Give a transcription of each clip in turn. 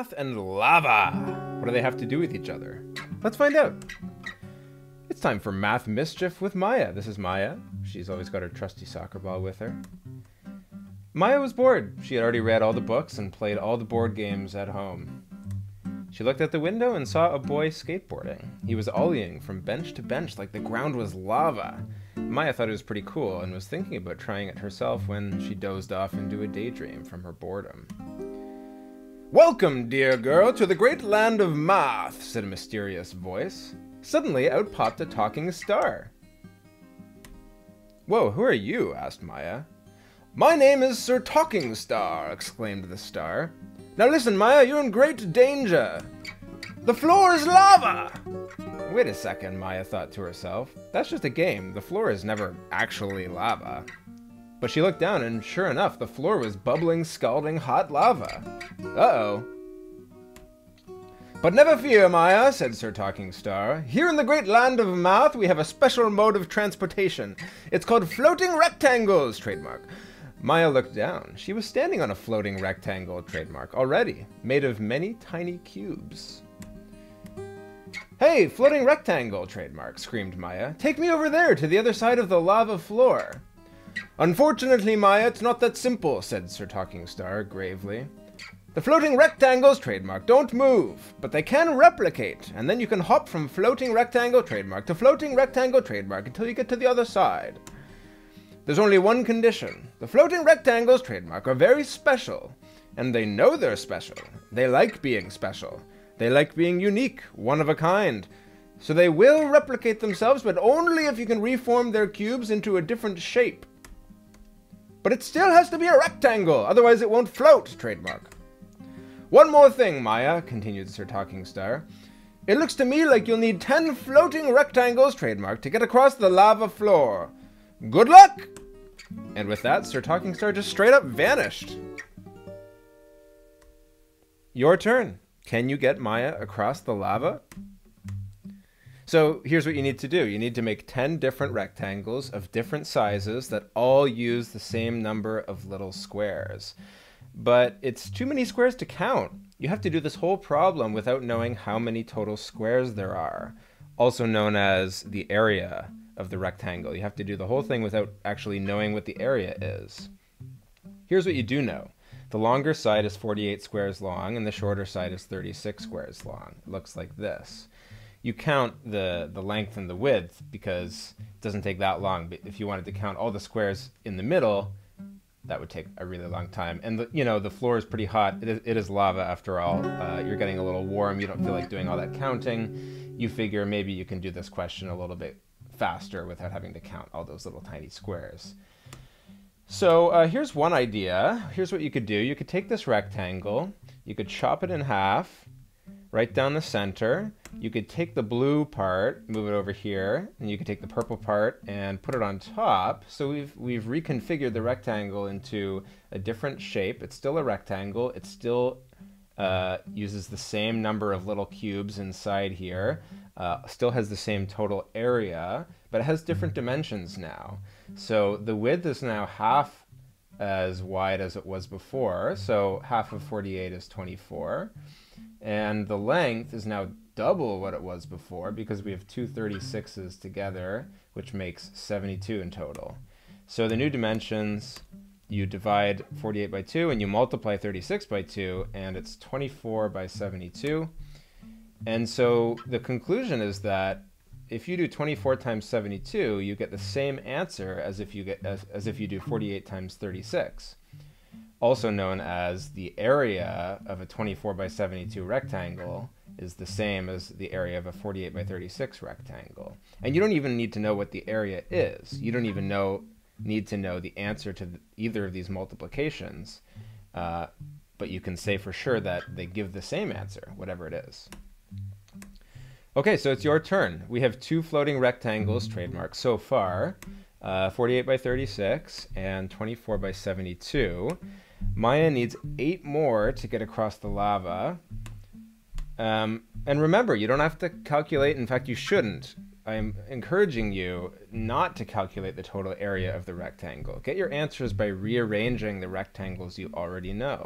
Math and lava. What do they have to do with each other? Let's find out. It's time for Math Mischief with Maya. This is Maya. She's always got her trusty soccer ball with her. Maya was bored. She had already read all the books and played all the board games at home. She looked out the window and saw a boy skateboarding. He was ollieing from bench to bench like the ground was lava. Maya thought it was pretty cool and was thinking about trying it herself when she dozed off into a daydream from her boredom. "Welcome, dear girl, to the great land of math," said a mysterious voice. Suddenly, out popped a talking star. "Whoa, who are you?" asked Maya. "My name is Sir Talking Star," exclaimed the star. "Now listen, Maya, you're in great danger. The floor is lava!" Wait a second, Maya thought to herself. That's just a game. The floor is never actually lava. But she looked down and sure enough, the floor was bubbling, scalding, hot lava. Uh-oh. "But never fear, Maya," said Sir Talking Star. "Here in the great land of math, we have a special mode of transportation. It's called Floating Rectangles", trademark. Maya looked down. She was standing on a floating rectangle, trademark, already, made of many tiny cubes. "Hey, floating rectangle", trademark, screamed Maya. "Take me over there to the other side of the lava floor." "Unfortunately, Maya, it's not that simple", said Sir Talking Star gravely. "The floating rectangles", trademark, "don't move, but they can replicate, and then you can hop from floating rectangle", trademark, to floating rectangle", trademark, until you get to the other side. There's only one condition. The floating rectangles, trademark, are very special, and they know they're special. They like being special. They like being unique, one of a kind. So they will replicate themselves, but only if you can reform their cubes into a different shape. But it still has to be a rectangle, otherwise it won't float, trademark. "One more thing, Maya", continued Sir Talking Star. "It looks to me like you'll need 10 floating rectangles, trademark, to get across the lava floor. Good luck!" And with that, Sir Talking Star just straight up vanished. Your turn. Can you get Maya across the lava? So here's what you need to do. You need to make 10 different rectangles of different sizes that all use the same number of little squares. But it's too many squares to count. You have to do this whole problem without knowing how many total squares there are, also known as the area of the rectangle. You have to do the whole thing without actually knowing what the area is. Here's what you do know. The longer side is 48 squares long and the shorter side is 36 squares long. It looks like this. You count the length and the width because it doesn't take that long, but if you wanted to count all the squares in the middle, that would take a really long time. And the floor is pretty hot. It is lava after all. You're getting a little warm. You don't feel like doing all that counting. You figure maybe you can do this question a little bit faster without having to count all those little tiny squares. So here's one idea. Here's what you could do. You could take this rectangle, you could chop it in half, right down the center. You could take the blue part, move it over here, and you could take the purple part and put it on top. So we've reconfigured the rectangle into a different shape. It's still a rectangle. It still uses the same number of little cubes inside here. Still has the same total area, but it has different dimensions now. So the width is now half as wide as it was before. So half of 48 is 24. And the length is now double what it was before because we have two 36s together, which makes 72 in total. So the new dimensions, you divide 48 by 2 and you multiply 36 by 2, and it's 24 by 72. And so the conclusion is that if you do 24 times 72, you get the same answer as if you do 48 times 36, also known as the area of a 24 by 72 rectangle is the same as the area of a 48 by 36 rectangle. And you don't even need to know what the area is. You don't even need to know the answer to either of these multiplications, but you can say for sure that they give the same answer, whatever it is. Okay, so it's your turn. We have two floating rectangles, trademark, so far, 48 by 36 and 24 by 72. Maya needs 8 more to get across the lava. And remember, you don't have to calculate. In fact, you shouldn't. I'm encouraging you not to calculate the total area of the rectangle. Get your answers by rearranging the rectangles you already know.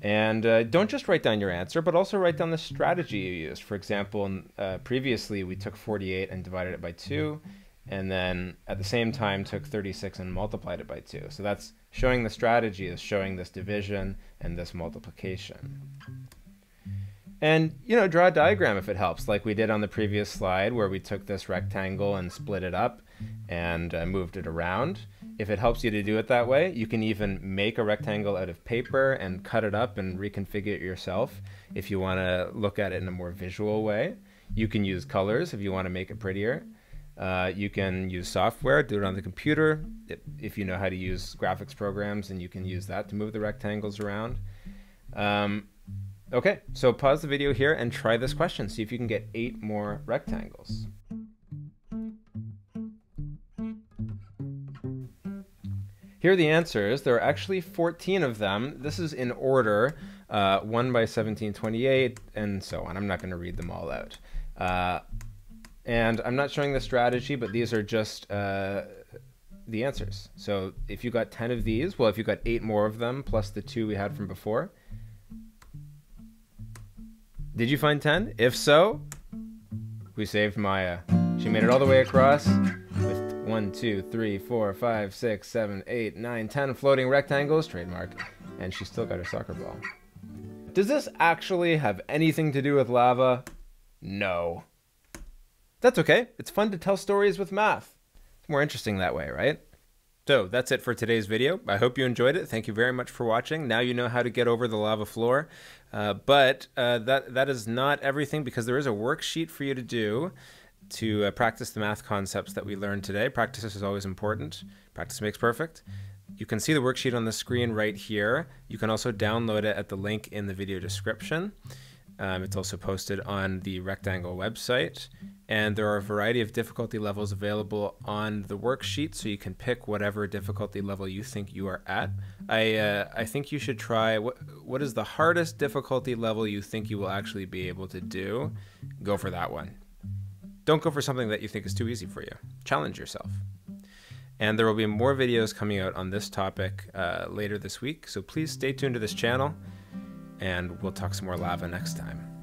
And don't just write down your answer, but also write down the strategy you used. For example, previously we took 48 and divided it by 2, and then at the same time took 36 and multiplied it by 2. So that's showing the strategy, is showing this division and this multiplication. And, you know, draw a diagram if it helps, like we did on the previous slide where we took this rectangle and split it up and moved it around. If it helps you to do it that way, you can even make a rectangle out of paper and cut it up and reconfigure it yourself if you want to look at it in a more visual way. You can use colors if you want to make it prettier. You can use software, do it on the computer if you know how to use graphics programs, and you can use that to move the rectangles around. Okay, so pause the video here and try this question. See if you can get 8 more rectangles. Here are the answers. There are actually 14 of them. This is in order, 1 by 17, 28, and so on. I'm not going to read them all out. And I'm not showing the strategy, but these are just the answers. So if you got 10 of these, well, if you got 8 more of them, plus the 2 we had from before, did you find 10? If so, we saved Maya. She made it all the way across with 1, 2, 3, 4, 5, 6, 7, 8, 9, 10 floating rectangles, trademark, and she still got her soccer ball. Does this actually have anything to do with lava? No. That's okay. It's fun to tell stories with math. It's more interesting that way, right? So that's it for today's video. I hope you enjoyed it. Thank you very much for watching. Now you know how to get over the lava floor. But that is not everything, because there is a worksheet for you to do to practice the math concepts that we learned today. Practice is always important. Practice makes perfect. You can see the worksheet on the screen right here. You can also download it at the link in the video description. It's also posted on the Rectangle website, and there are a variety of difficulty levels available on the worksheet, so you can pick whatever difficulty level you think you are at. I think you should try what is the hardest difficulty level you think you will actually be able to do. Go for that one. Don't go for something that you think is too easy for you. Challenge yourself. And there will be more videos coming out on this topic later this week, so please stay tuned to this channel. And we'll talk some more lava next time.